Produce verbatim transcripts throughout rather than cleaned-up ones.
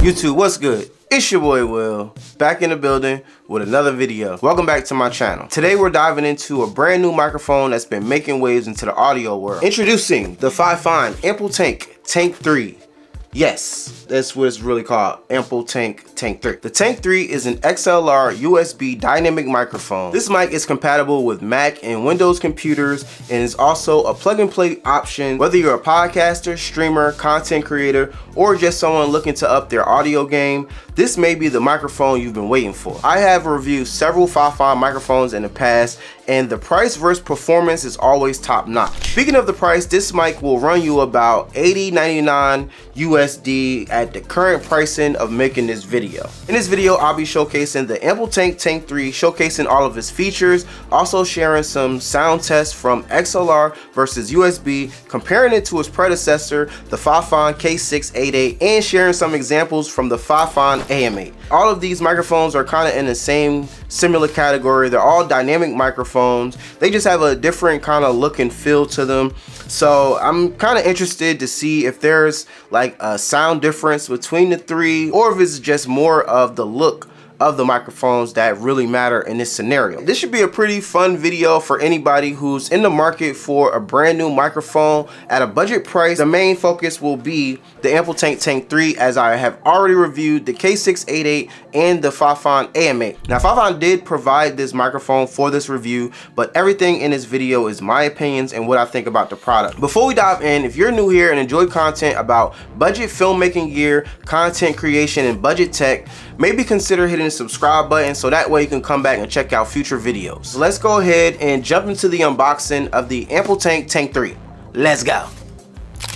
YouTube, what's good? It's your boy Will, back in the building with another video. Welcome back to my channel. Today we're diving into a brand new microphone that's been making waves into the audio world. Introducing the Fifine AmpliTank Tank three. Yes, that's what it's really called, AmpliTank Tank three. The Tank three is an X L R U S B dynamic microphone. This mic is compatible with Mac and Windows computers and is also a plug-and-play option whether you're a podcaster, streamer, content creator, or just someone looking to up their audio game. This may be the microphone you've been waiting for. I have reviewed several Fifine microphones in the past, and the price versus performance is always top notch. Speaking of the price, this mic will run you about eighty ninety-nine U S D at the current pricing of making this video. In this video, I'll be showcasing the AmpliTank Tank three, showcasing all of its features, also sharing some sound tests from X L R versus U S B, comparing it to its predecessor, the Fifine K six eighty-eight, and sharing some examples from the Fifine A M eight. All of these microphones are kind of in the same similar category. They're all dynamic microphones. They just have a different kind of look and feel to them. So I'm kind of interested to see if there's like a sound difference between the three, or if it's just more of the look of the microphones that really matter in this scenario. This should be a pretty fun video for anybody who's in the market for a brand new microphone at a budget price. The main focus will be the AmpliTank Tank three, as I have already reviewed the K six eighty-eight and the Fifine A M eight. Now, Fifine did provide this microphone for this review, but everything in this video is my opinions and what I think about the product. Before we dive in, if you're new here and enjoy content about budget filmmaking gear, content creation, and budget tech, maybe consider hitting the subscribe button so that way you can come back and check out future videos. So let's go ahead and jump into the unboxing of the AmpliTank Tank three. Let's go.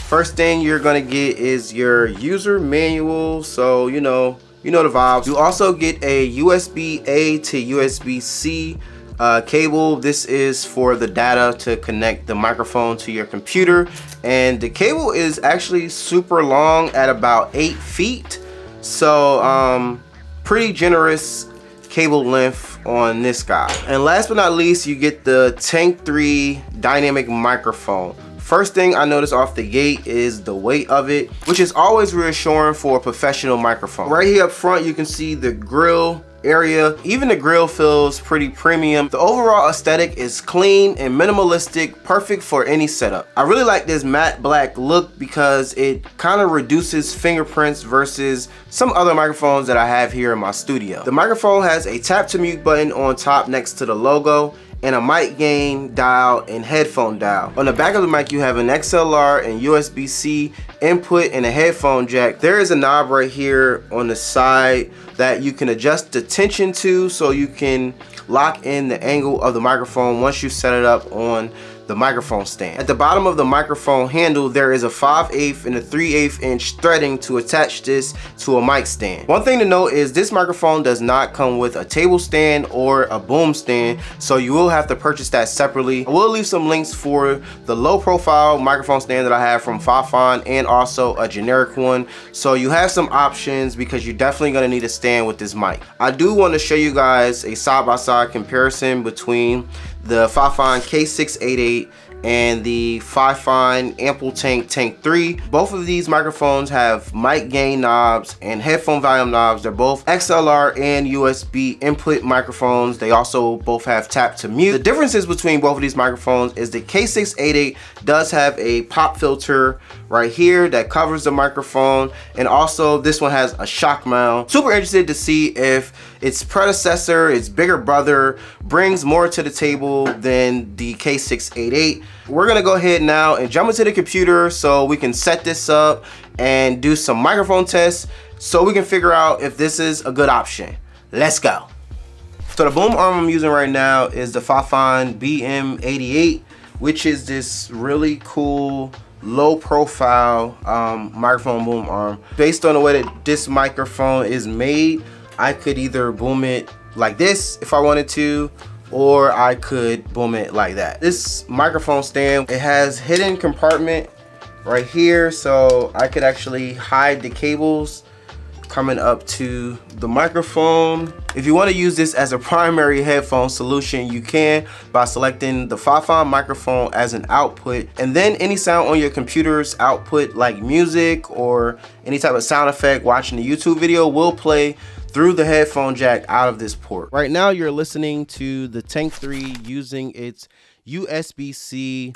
First thing you're gonna get is your user manual, so you know you know the vibes. You also get a U S B A to U S B C uh, cable. This is for the data to connect the microphone to your computer, and the cable is actually super long at about eight feet, so um pretty generous cable length on this guy. And last but not least, you get the Tank three dynamic microphone. First thing I noticed off the gate is the weight of it, which is always reassuring for a professional microphone. Right here up front, you can see the grill area. Even the grill feels pretty premium. The overall aesthetic is clean and minimalistic, perfect for any setup. I really like this matte black look because it kind of reduces fingerprints versus some other microphones that I have here in my studio. The microphone has a tap to mute button on top next to the logo, and a mic gain dial and headphone dial. On the back of the mic, you have an X L R and U S B C input and a headphone jack. There is a knob right here on the side that you can adjust the tension to, so you can lock in the angle of the microphone once you set it up on the microphone stand. At the bottom of the microphone handle, there is a five eighths and a three eighths inch threading to attach this to a mic stand. One thing to note is this microphone does not come with a table stand or a boom stand, so you will have to purchase that separately. I will leave some links for the low profile microphone stand that I have from Fifine and also a generic one, so you have some options because you're definitely gonna need a stand with this mic. I do want to show you guys a side-by-side comparison between the Fifine K six eighty-eight and the Fifine AmpliTank Tank three. Both of these microphones have mic gain knobs and headphone volume knobs. They're both X L R and U S B input microphones. They also both have tap to mute. The differences between both of these microphones is the K six eighty-eight does have a pop filter right here that covers the microphone, and also this one has a shock mount. Super interested to see if its predecessor, its bigger brother, brings more to the table than the K six eighty-eight. We're gonna go ahead now and jump into the computer so we can set this up and do some microphone tests so we can figure out if this is a good option. Let's go. So the boom arm I'm using right now is the Fifine B M eighty-eight, which is this really cool low profile um, microphone boom arm. Based on the way that this microphone is made, I could either boom it like this if I wanted to, or I could boom it like that. This microphone stand, it has hidden compartment right here, so I could actually hide the cables coming up to the microphone. If you want to use this as a primary headphone solution, you can by selecting the Fifine microphone as an output, and then any sound on your computer's output like music or any type of sound effect watching a YouTube video will play through the headphone jack out of this port. Right now you're listening to the Tank three using its U S B C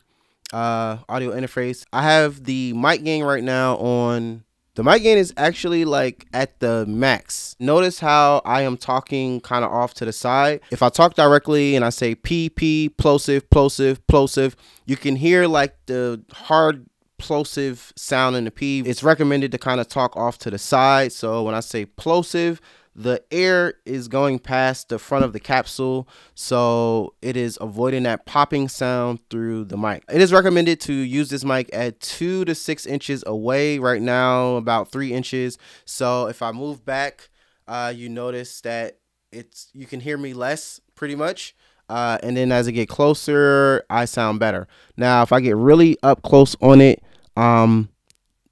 uh, audio interface. I have the mic gain right now on, the mic gain is actually like at the max. Notice how I am talking kind of off to the side. If I talk directly and I say P P, plosive, plosive, plosive, you can hear like the hard plosive sound in the P. It's recommended to kind of talk off to the side. So when I say plosive, the air is going past the front of the capsule, so it is avoiding that popping sound through the mic. It is recommended to use this mic at two to six inches away. Right now, about three inches. So if I move back, uh, you notice that it's you can hear me less, pretty much. Uh, and then as I get closer, I sound better. Now, if I get really up close on it, um,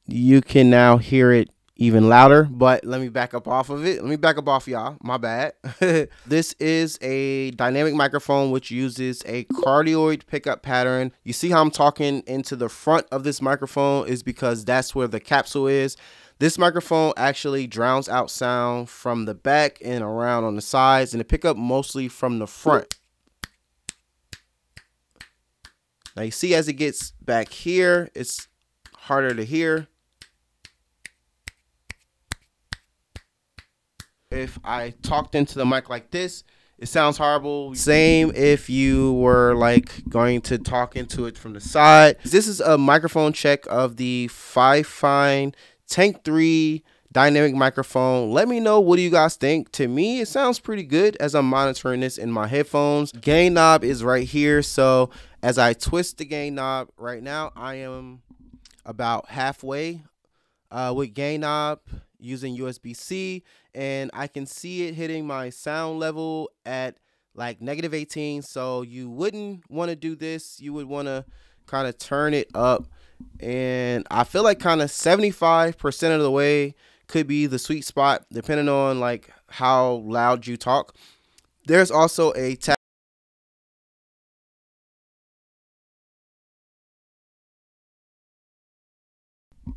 you can now hear it even louder. But let me back up off of it. Let me back up off y'all, my bad. This is a dynamic microphone which uses a cardioid pickup pattern. You see how I'm talking into the front of this microphone is because that's where the capsule is. This microphone actually drowns out sound from the back and around on the sides, and it picks up mostly from the front. Now you see as it gets back here, it's harder to hear. If I talked into the mic like this, it sounds horrible. Same if you were like going to talk into it from the side. This is a microphone check of the Fifine Tank three dynamic microphone. Let me know, what do you guys think? To me, it sounds pretty good as I'm monitoring this in my headphones. Gain knob is right here. So as I twist the gain knob right now, I am about halfway uh, with gain knob using U S B C, and I can see it hitting my sound level at like negative eighteen. So you wouldn't want to do this. You would want to kind of turn it up, and I feel like kind of seventy-five percent of the way could be the sweet spot depending on like how loud you talk. There's also a tap.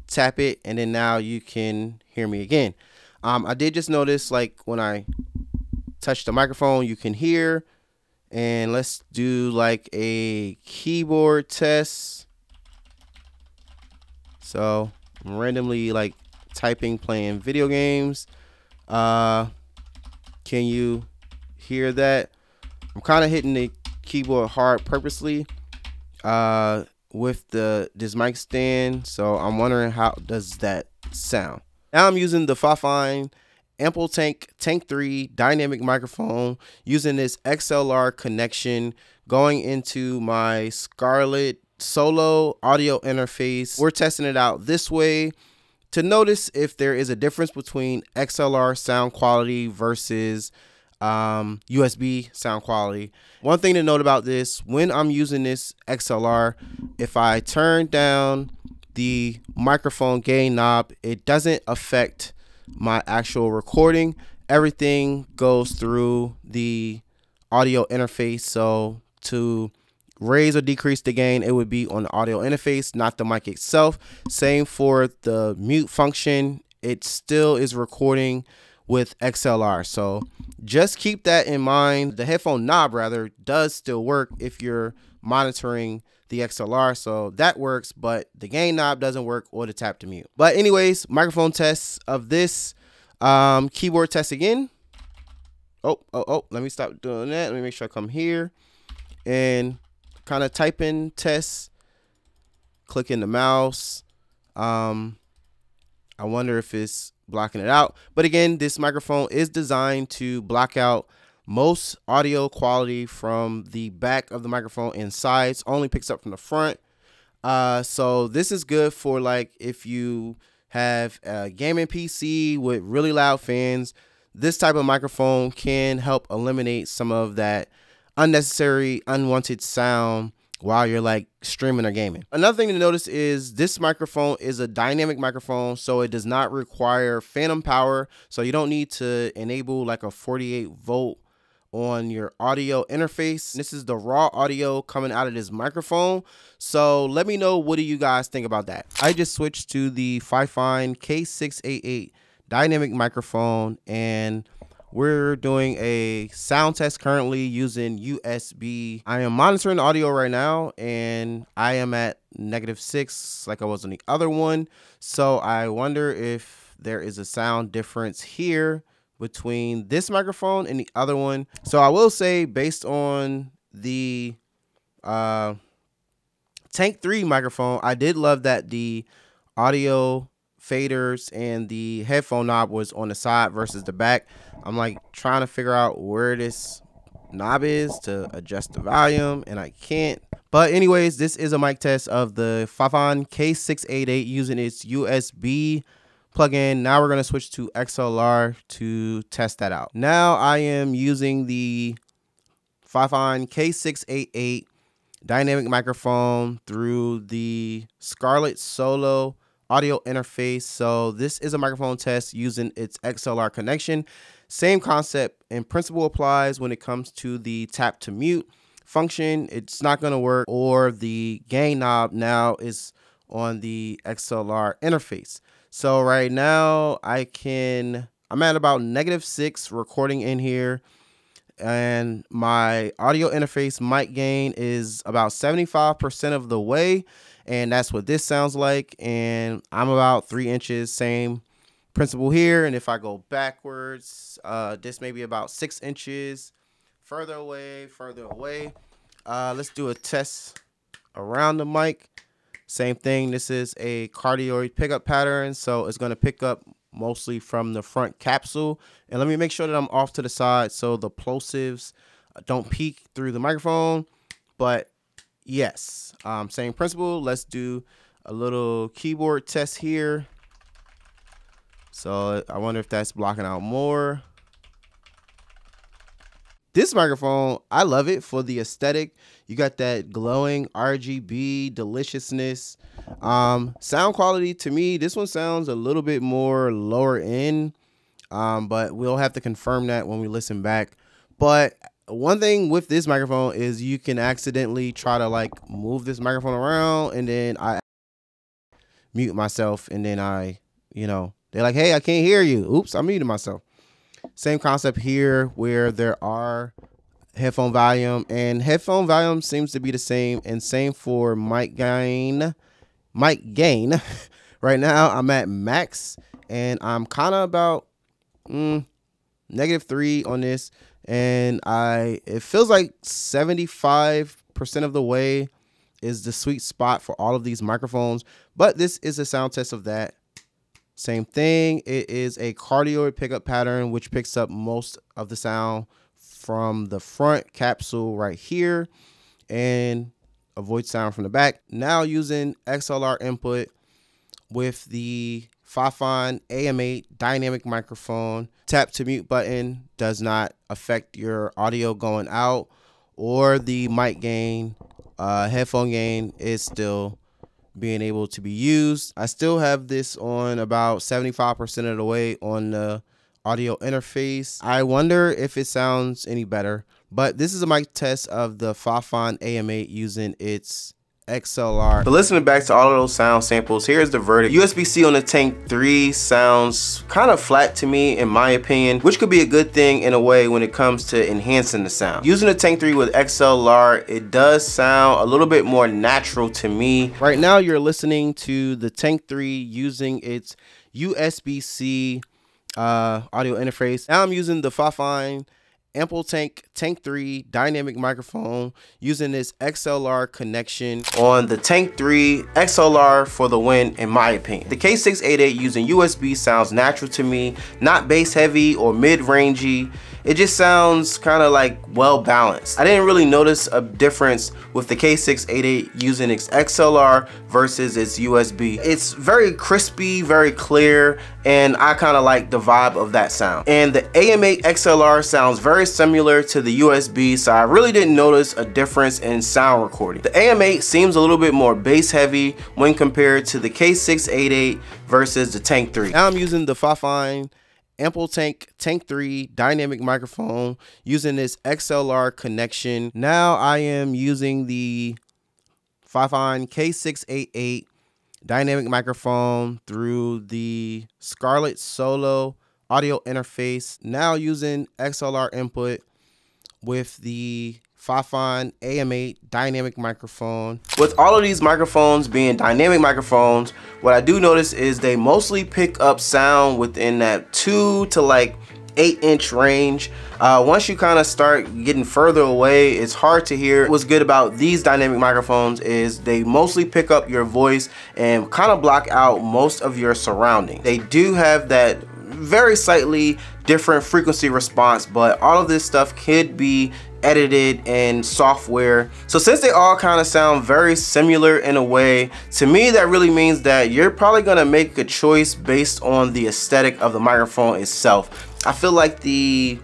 Tap it, and then now you can hear me again. Um, I did just notice like when I touch the microphone, you can hear. And let's do like a keyboard test. So I'm randomly like typing, playing video games. Uh, can you hear that? I'm kind of hitting the keyboard hard purposely. Uh, with the this mic stand, so I'm wondering how does that sound. Now I'm using the Fifine AmpliTank Tank three dynamic microphone using this X L R connection going into my Scarlett Solo audio interface. We're testing it out this way to notice if there is a difference between X L R sound quality versus Um, U S B sound quality. One thing to note about this, when I'm using this X L R, if I turn down the microphone gain knob, it doesn't affect my actual recording. Everything goes through the audio interface. So to raise or decrease the gain, it would be on the audio interface, not the mic itself. Same for the mute function. It still is recording with X L R. So just keep that in mind. The headphone knob rather does still work if you're monitoring the X L R. So that works, but the gain knob doesn't work, or the tap to mute. But anyways, microphone tests of this, um, keyboard test again. Oh, oh, oh, let me stop doing that. Let me make sure I come here and kind of type in test, clicking the mouse. Um, I wonder if it's blocking it out. But again, this microphone is designed to block out most audio quality from the back of the microphone and sides, only picks up from the front. Uh, so this is good for like if you have a gaming P C with really loud fans, this type of microphone can help eliminate some of that unnecessary, unwanted sound while you're like streaming or gaming. Another thing to notice is this microphone is a dynamic microphone, so it does not require phantom power. So you don't need to enable like a forty-eight volt on your audio interface. This is the raw audio coming out of this microphone. So let me know, what do you guys think about that? I just switched to the Fifine K six eighty-eight dynamic microphone, and we're doing a sound test currently using U S B. I am monitoring the audio right now, and I am at negative six like I was on the other one. So I wonder if there is a sound difference here between this microphone and the other one. So I will say, based on the uh, Tank three microphone, I did love that the audio faders and the headphone knob was on the side versus the back. I'm like trying to figure out where this knob is to adjust the volume, and I can't. But anyways, this is a mic test of the Fifine K six eighty-eight using its U S B plug-in. Now we're gonna switch to X L R to test that out. Now I am using the Fifine K six eighty-eight dynamic microphone through the Scarlett Solo audio interface. So this is a microphone test using its X L R connection. Same concept and principle applies when it comes to the tap to mute function. It's not going to work, or the gain knob now is on the X L R interface. So right now I can, I'm at about negative six recording in here, and my audio interface mic gain is about seventy-five percent of the way, and that's what this sounds like. And I'm about three inches, same principle here. And if I go backwards, uh this may be about six inches further away further away uh let's do a test around the mic. Same thing, this is a cardioid pickup pattern, so it's going to pick up mostly from the front capsule. And let me make sure that I'm off to the side so the plosives don't peek through the microphone. But yes, um, same principle. Let's do a little keyboard test here. So I wonder if that's blocking out more. This microphone, I love it for the aesthetic. You got that glowing R G B deliciousness. Um, sound quality, to me, this one sounds a little bit more lower end, um, but we'll have to confirm that when we listen back. But one thing with this microphone is you can accidentally try to like move this microphone around, and then I mute myself, and then I, you know, they're like, hey, I can't hear you. Oops, I muted myself. Same concept here where there are headphone volume, and headphone volume seems to be the same, and same for mic gain. Mic gain. Right now I'm at max, and I'm kind of about mm, negative three on this, and I it feels like seventy-five percent of the way is the sweet spot for all of these microphones. But this is a sound test of that. Same thing, it is a cardioid pickup pattern, which picks up most of the sound from the front capsule right here and avoids sound from the back. Now using X L R input with the Fifine A M eight dynamic microphone, tap to mute button does not affect your audio going out, or the mic gain, uh, headphone gain is still being able to be used. I still have this on about seventy-five percent of the way on the audio interface. I wonder if it sounds any better, but this is a mic test of the Fifine A M eight using its X L R. But listening back to all of those sound samples, here's the verdict. U S B C on the Tank three sounds kind of flat to me, in my opinion, which could be a good thing in a way when it comes to enhancing the sound. Using the Tank three with X L R, it does sound a little bit more natural to me. Right now you're listening to the Tank three using its U S B C uh, audio interface. Now I'm using the Fifine AmpliTank Tank three dynamic microphone using this X L R connection on the Tank three. X L R for the win, in my opinion. The K six eighty-eight using U S B sounds natural to me, not bass heavy or mid-rangey, it just sounds kind of like well balanced. I didn't really notice a difference with the K six eighty-eight using its X L R versus its U S B. It's very crispy, very clear, and I kind of like the vibe of that sound. And the A M eight X L R sounds very similar to the U S B, so I really didn't notice a difference in sound recording. The A M eight seems a little bit more bass heavy when compared to the K six eighty-eight versus the Tank three. Now I'm using the Fifine AmpliTank Tank three dynamic microphone using this X L R connection. Now I am using the Fifine K six eighty-eight dynamic microphone through the Scarlett Solo audio interface. Now using X L R input with the Fifine A M eight dynamic microphone. With all of these microphones being dynamic microphones, what I do notice is they mostly pick up sound within that two to like eight inch range. Uh, once you kind of start getting further away, it's hard to hear. What's good about these dynamic microphones is they mostly pick up your voice and kind of block out most of your surroundings. They do have that very slightly different frequency response, but all of this stuff could be edited and software. So since they all kind of sound very similar in a way, to me that really means that you're probably gonna make a choice based on the aesthetic of the microphone itself. I feel like the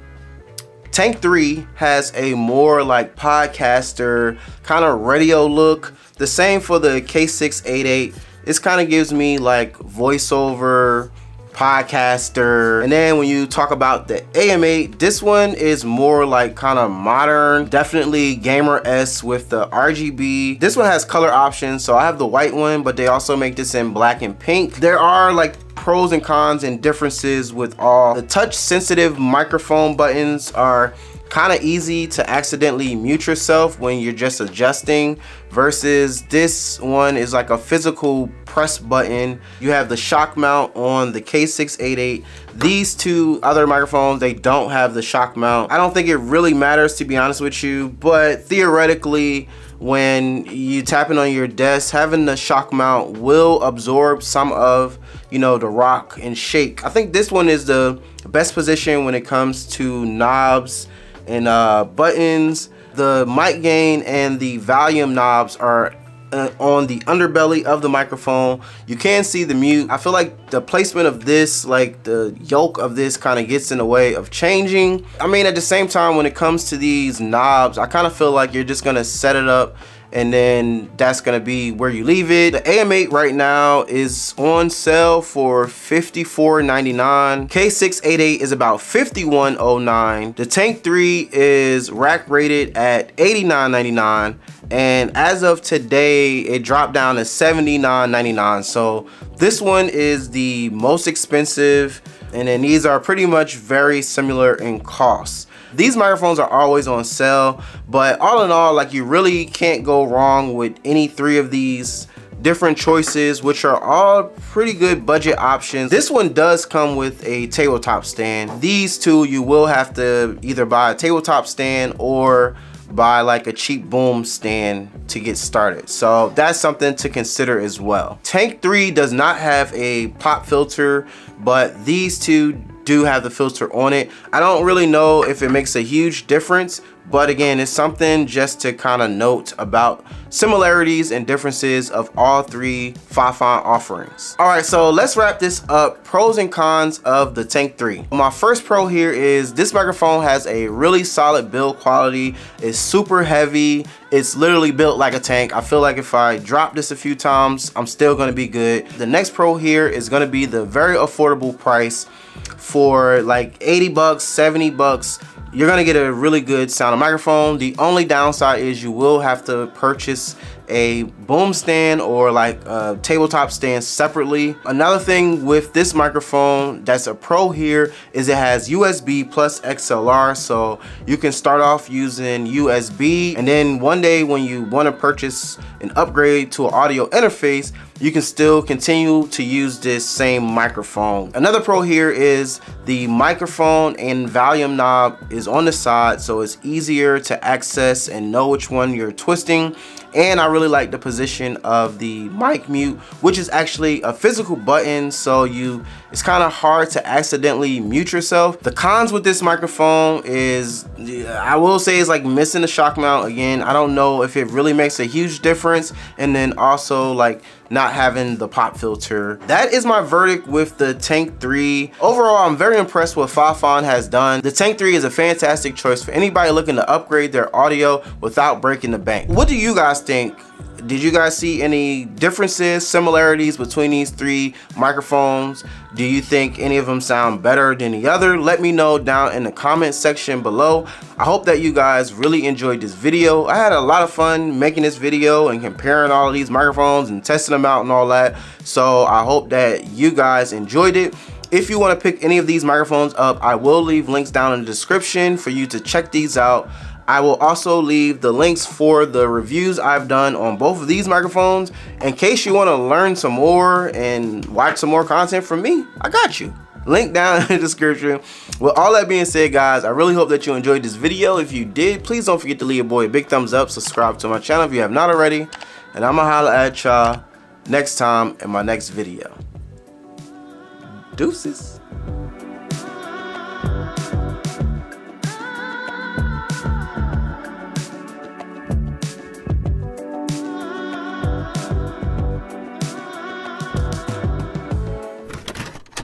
Tank three has a more like podcaster kind of radio look. The same for the K six eighty-eight. This kind of gives me like voiceover, podcaster. And then when you talk about the A M eight, this one is more like kind of modern, definitely gamer-esque with the R G B. This one has color options, so I have the white one, but they also make this in black and pink. There are like pros and cons and differences with all. The touch-sensitive microphone buttons are kind of easy to accidentally mute yourself when you're just adjusting, versus this one is like a physical press button. You have the shock mount on the K six eighty-eight. These two other microphones, they don't have the shock mount. I don't think it really matters, to be honest with you, but theoretically, when you tapping on your desk, having the shock mount will absorb some of, you know, the rock and shake. I think this one is the best position when it comes to knobs and uh, buttons. The mic gain and the volume knobs are uh, on the underbelly of the microphone. You can see the mute. I feel like the placement of this, like the yoke of this, kind of gets in the way of changing. I mean, at the same time, when it comes to these knobs, I kind of feel like you're just gonna set it up and then that's gonna be where you leave it. The A M eight right now is on sale for fifty-four ninety-nine. K six eighty-eight is about fifty-one oh nine. The Tank three is rack rated at eighty-nine ninety-nine. And as of today, it dropped down to seventy-nine ninety-nine. So this one is the most expensive. And then these are pretty much very similar in cost. These microphones are always on sale, but all in all, like, you really can't go wrong with any three of these different choices, which are all pretty good budget options. This one does come with a tabletop stand. These two, you will have to either buy a tabletop stand or buy like a cheap boom stand to get started. So that's something to consider as well. Tank three does not have a pop filter, but these two do have the filter on it. I don't really know if it makes a huge difference, but again, it's something just to kind of note about similarities and differences of all three Fifine offerings. All right, so let's wrap this up. Pros and cons of the Tank three. My first pro here is this microphone has a really solid build quality. It's super heavy. It's literally built like a tank. I feel like if I drop this a few times, I'm still gonna be good. The next pro here is gonna be the very affordable price. For like eighty bucks, seventy bucks, you're gonna get a really good sounding microphone. The only downside is you will have to purchase a boom stand or like a tabletop stand separately. Another thing with this microphone that's a pro here is it has U S B plus X L R, so you can start off using U S B, and then one day when you want to purchase an upgrade to an audio interface, you can still continue to use this same microphone. Another pro here is the microphone and volume knob is on the side, so it's easier to access and know which one you're twisting. and I really like the position of the mic mute, which is actually a physical button, so you it's kind of hard to accidentally mute yourself. The cons with this microphone is, I will say, it's like missing the shock mount. Again, I don't know if it really makes a huge difference, and then also like not having the pop filter. That is my verdict with the Tank three. Overall, I'm very impressed with what Fifine has done. The Tank three is a fantastic choice for anybody looking to upgrade their audio without breaking the bank. What do you guys think? Did you guys see any differences, similarities between these three microphones? Do you think any of them sound better than the other? Let me know down in the comment section below. I hope that you guys really enjoyed this video. I had a lot of fun making this video and comparing all of these microphones and testing them out and all that. So I hope that you guys enjoyed it. If you want to pick any of these microphones up, I will leave links down in the description for you to check these out. I will also leave the links for the reviews I've done on both of these microphones in case you want to learn some more and watch some more content from me. I got you. Link down in the description. With all that being said, guys, I really hope that you enjoyed this video. If you did, please don't forget to leave your boy a big thumbs up, subscribe to my channel if you have not already, and I'ma holla at y'all next time in my next video. Deuces.